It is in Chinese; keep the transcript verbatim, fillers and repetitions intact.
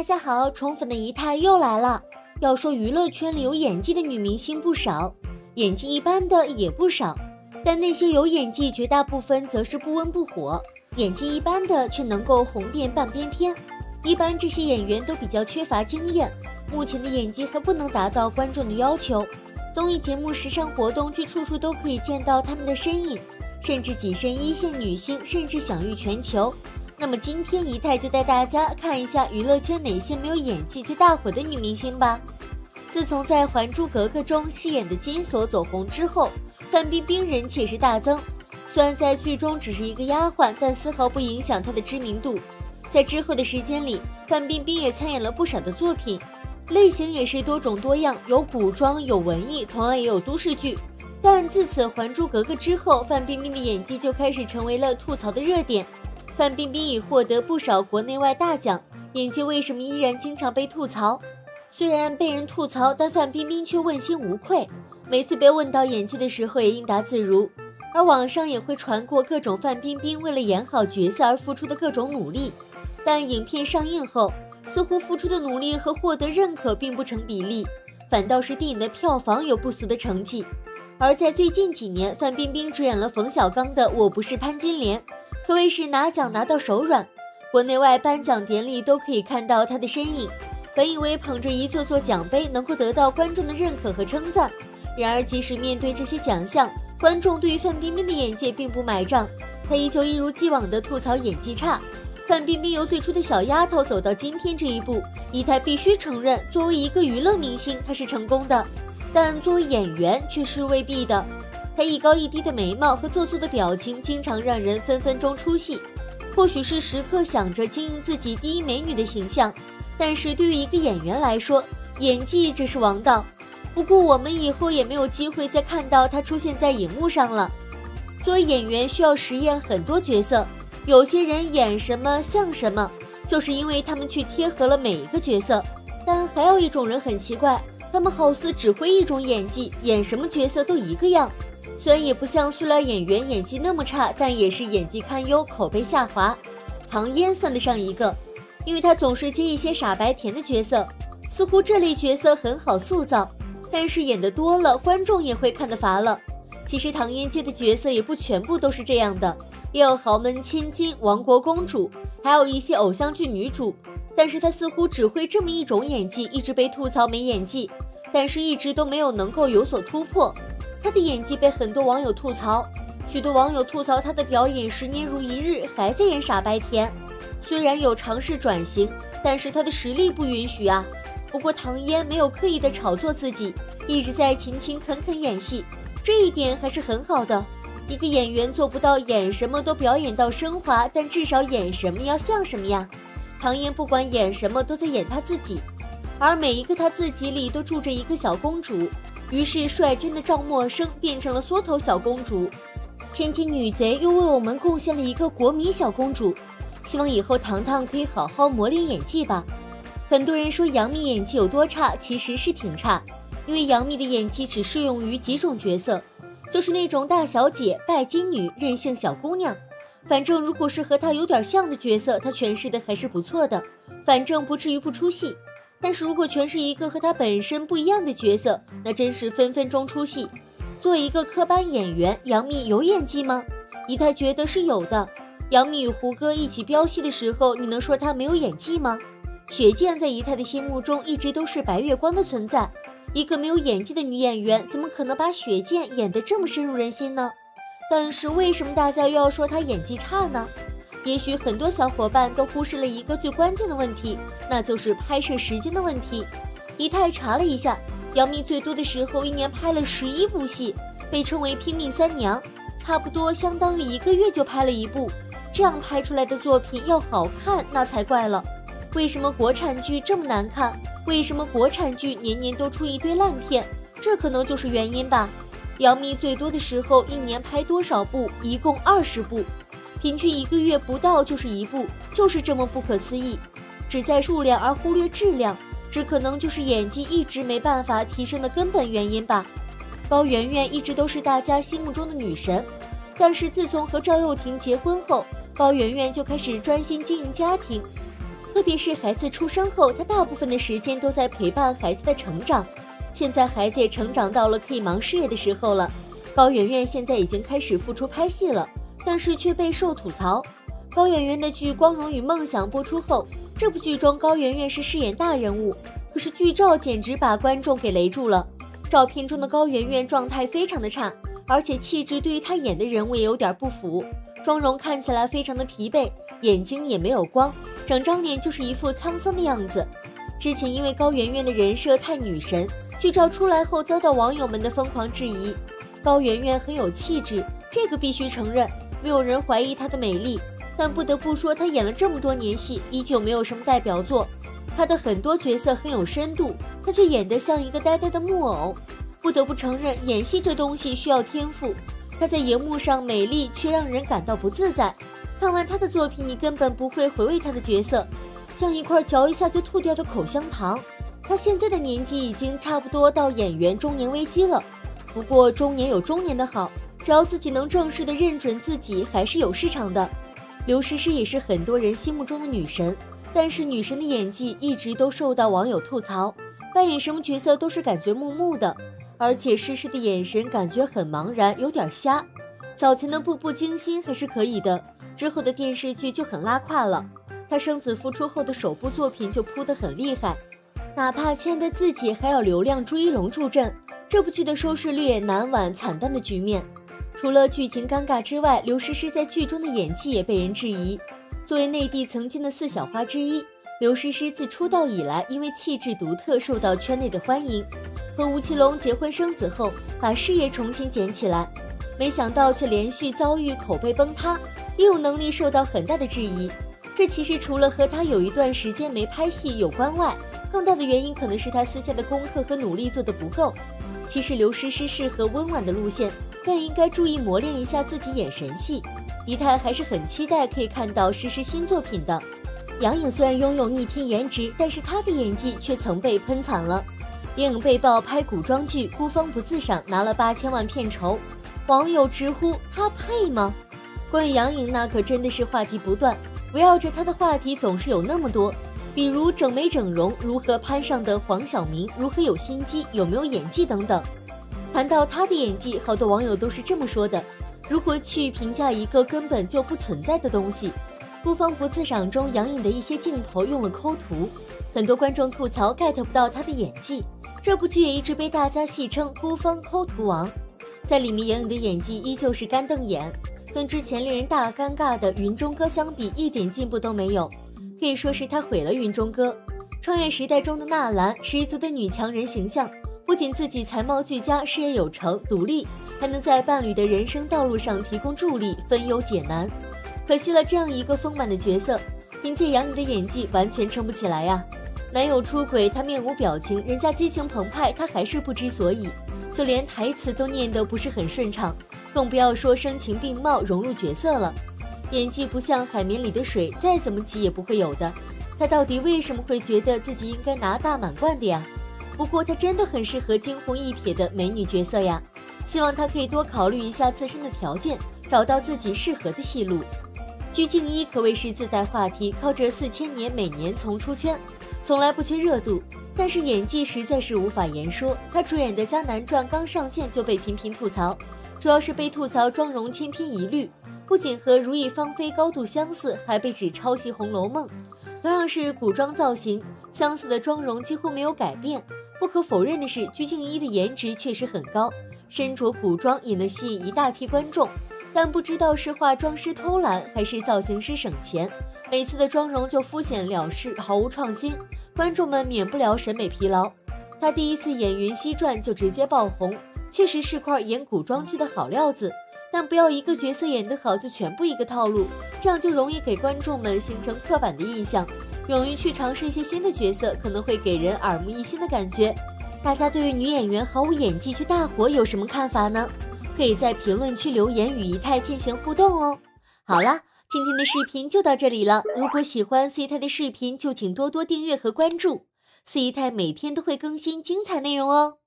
大家好，宠粉的仪态又来了。要说娱乐圈里有演技的女明星不少，演技一般的也不少，但那些有演技绝大部分则是不温不火，演技一般的却能够红遍半边天。一般这些演员都比较缺乏经验，目前的演技还不能达到观众的要求。综艺节目、时尚活动去处处都可以见到他们的身影，甚至跻身一线女星，甚至享誉全球。那么今天仪态就带大家看一下娱乐圈哪些没有演技却大火的女明星吧。自从在《还珠格格》中饰演的金锁走红之后，范冰冰人气是大增。虽然在剧中只是一个丫鬟，但丝毫不影响她的知名度。在之后的时间里，范冰冰也参演了不少的作品，类型也是多种多样，有古装，有文艺，同样也有都市剧。但自此《还珠格格》之后，范冰冰的演技就开始成为了吐槽的热点。范冰冰已获得不少国内外大奖，演技为什么依然经常被吐槽？虽然被人吐槽，但范冰冰却问心无愧，每次被问到演技的时候也应答自如。而网上也会传过各种范冰冰为了演好角色而付出的各种努力，但影片上映后，似乎付出的努力和获得认可并不成比例，反倒是电影的票房有不俗的成绩。而在最近几年，范冰冰主演了冯小刚的《我不是潘金莲》，可谓是拿奖拿到手软，国内外颁奖典礼都可以看到她的身影。本以为捧着一座座奖杯能够得到观众的认可和称赞，然而即使面对这些奖项，观众对于范冰冰的演技并不买账，她依旧一如既往的吐槽演技差。范冰冰由最初的小丫头走到今天这一步，仪态必须承认，作为一个娱乐明星她是成功的，但作为演员却是未必的。她一高一低的眉毛和做作的表情经常让人分分钟出戏。或许是时刻想着经营自己第一美女的形象，但是对于一个演员来说，演技这是王道。不过我们以后也没有机会再看到她出现在荧幕上了。作为演员需要实验很多角色，有些人演什么像什么，就是因为他们去贴合了每一个角色。但还有一种人很奇怪，他们好似只会一种演技，演什么角色都一个样。虽然也不像塑料演员演技那么差，但也是演技堪忧，口碑下滑。唐嫣算得上一个，因为她总是接一些傻白甜的角色，似乎这类角色很好塑造，但是演得多了，观众也会看得乏了。其实唐嫣接的角色也不全部都是这样的，也有豪门千金、王国公主，还有一些偶像剧女主，但是她似乎只会这么一种演技，一直被吐槽没演技，但是一直都没有能够有所突破。她的演技被很多网友吐槽，许多网友吐槽她的表演十年如一日，还在演傻白甜。虽然有尝试转型，但是她的实力不允许啊。不过唐嫣没有刻意的炒作自己，一直在勤勤恳恳演戏，这一点还是很好的。一个演员做不到演什么都表演到升华，但至少演什么要像什么呀。唐嫣不管演什么都在演她自己，而每一个她自己里都住着一个小公主，于是率真的赵默笙变成了缩头小公主，千金女贼又为我们贡献了一个国民小公主。希望以后唐唐可以好好磨练演技吧。很多人说杨幂演技有多差，其实是挺差，因为杨幂的演技只适用于几种角色，就是那种大小姐、拜金女、任性小姑娘。反正如果是和她有点像的角色，她诠释的还是不错的，反正不至于不出戏。但是如果全是一个和他本身不一样的角色，那真是分分钟出戏。作为一个科班演员，杨幂有演技吗？仪态觉得是有的。杨幂与胡歌一起飙戏的时候，你能说她没有演技吗？雪见在仪态的心目中一直都是白月光的存在，一个没有演技的女演员，怎么可能把雪见演得这么深入人心呢？但是为什么大家又要说她演技差呢？也许很多小伙伴都忽视了一个最关键的问题，那就是拍摄时间的问题。仪态查了一下，杨幂最多的时候一年拍了十一部戏，被称为拼命三娘，差不多相当于一个月就拍了一部，这样拍出来的作品要好看那才怪了。为什么国产剧这么难看？为什么国产剧年年都出一堆烂片？这可能就是原因吧。杨幂最多的时候一年拍多少部？一共二十部。平均一个月不到就是一部，就是这么不可思议。只在数量而忽略质量，这可能就是演技一直没办法提升的根本原因吧。高圆圆一直都是大家心目中的女神，但是自从和赵又廷结婚后，高圆圆就开始专心经营家庭，特别是孩子出生后，他大部分的时间都在陪伴孩子的成长。现在孩子也成长到了可以忙事业的时候了。高圆圆现在已经开始复出拍戏了，但是却备受吐槽。高圆圆的剧《光荣与梦想》播出后，这部剧中高圆圆是饰演大人物，可是剧照简直把观众给雷住了。照片中的高圆圆状态非常的差，而且气质对于她演的人物也有点不符，妆容看起来非常的疲惫，眼睛也没有光，整张脸就是一副沧桑的样子。之前因为高圆圆的人设太女神，剧照出来后遭到网友们的疯狂质疑。高圆圆很有气质，这个必须承认，没有人怀疑她的美丽，但不得不说她演了这么多年戏，依旧没有什么代表作。她的很多角色很有深度，她却演得像一个呆呆的木偶。不得不承认，演戏这东西需要天赋。她在荧幕上美丽，却让人感到不自在。看完她的作品，你根本不会回味她的角色，像一块嚼一下就吐掉的口香糖。她现在的年纪已经差不多到演员中年危机了。不过中年有中年的好，只要自己能正式的认准自己，还是有市场的。刘诗诗也是很多人心目中的女神，但是女神的演技一直都受到网友吐槽，扮演什么角色都是感觉木木的，而且诗诗的眼神感觉很茫然，有点瞎。早前的步步惊心还是可以的，之后的电视剧就很拉胯了。她生子复出后的首部作品就扑得很厉害，哪怕亲爱的自己还有流量朱一龙助阵，这部剧的收视率也难挽惨淡的局面。除了剧情尴尬之外，刘诗诗在剧中的演技也被人质疑。作为内地曾经的四小花之一，刘诗诗自出道以来，因为气质独特受到圈内的欢迎。和吴奇隆结婚生子后，把事业重新捡起来，没想到却连续遭遇口碑崩塌，业务能力受到很大的质疑。这其实除了和她有一段时间没拍戏有关外，更大的原因可能是她私下的功课和努力做得不够。其实刘诗诗适合温婉的路线，但应该注意磨练一下自己眼神戏。仪态还是很期待可以看到诗诗新作品的。杨颖虽然拥有逆天颜值，但是她的演技却曾被喷惨了。杨颖被曝拍古装剧《孤芳不自赏》拿了八千万片酬，网友直呼她配吗？关于杨颖那可真的是话题不断，围绕着她的话题总是有那么多，比如整没整容，如何攀上的黄晓明，如何有心机，有没有演技等等。谈到她的演技，好多网友都是这么说的：如何去评价一个根本就不存在的东西？《孤芳不自赏》中杨颖的一些镜头用了抠图，很多观众吐槽 get 不到她的演技。这部剧也一直被大家戏称孤芳抠图王。在里面杨颖的演技依旧是干瞪眼，跟之前令人大尴尬的云中歌相比一点进步都没有，可以说是她毁了云中歌。创业时代中的纳兰，十足的女强人形象，不仅自己才貌俱佳，事业有成，独立，还能在伴侣的人生道路上提供助力，分忧解难。可惜了这样一个丰满的角色，凭借杨颖的演技完全撑不起来呀、啊。男友出轨，她面无表情，人家激情澎湃，她还是不知所以，就连台词都念得不是很顺畅，更不要说声情并茂融入角色了。演技不像海绵里的水，再怎么挤也不会有的。她到底为什么会觉得自己应该拿大满贯的呀？不过她真的很适合惊鸿一瞥的美女角色呀，希望她可以多考虑一下自身的条件，找到自己适合的戏路。鞠婧祎可谓是自带话题，靠着四千年每年从出圈，从来不缺热度，但是演技实在是无法言说。她主演的《迦南传》刚上线就被频频吐槽，主要是被吐槽妆容千篇一律。不仅和如意芳菲高度相似，还被指抄袭《红楼梦》。同样是古装造型，相似的妆容几乎没有改变。不可否认的是，鞠婧祎的颜值确实很高，身着古装也能吸引一大批观众。但不知道是化妆师偷懒，还是造型师省钱，每次的妆容就敷衍了事，毫无创新，观众们免不了审美疲劳。她第一次演《云溪传》就直接爆红，确实是块演古装剧的好料子。但不要一个角色演得好就全部一个套路，这样就容易给观众们形成刻板的印象。勇于去尝试一些新的角色，可能会给人耳目一新的感觉。大家对于女演员毫无演技却大火有什么看法呢？可以在评论区留言与仪态进行互动哦。好啦，今天的视频就到这里了。如果喜欢四姨太的视频，就请多多订阅和关注。四姨太每天都会更新精彩内容哦。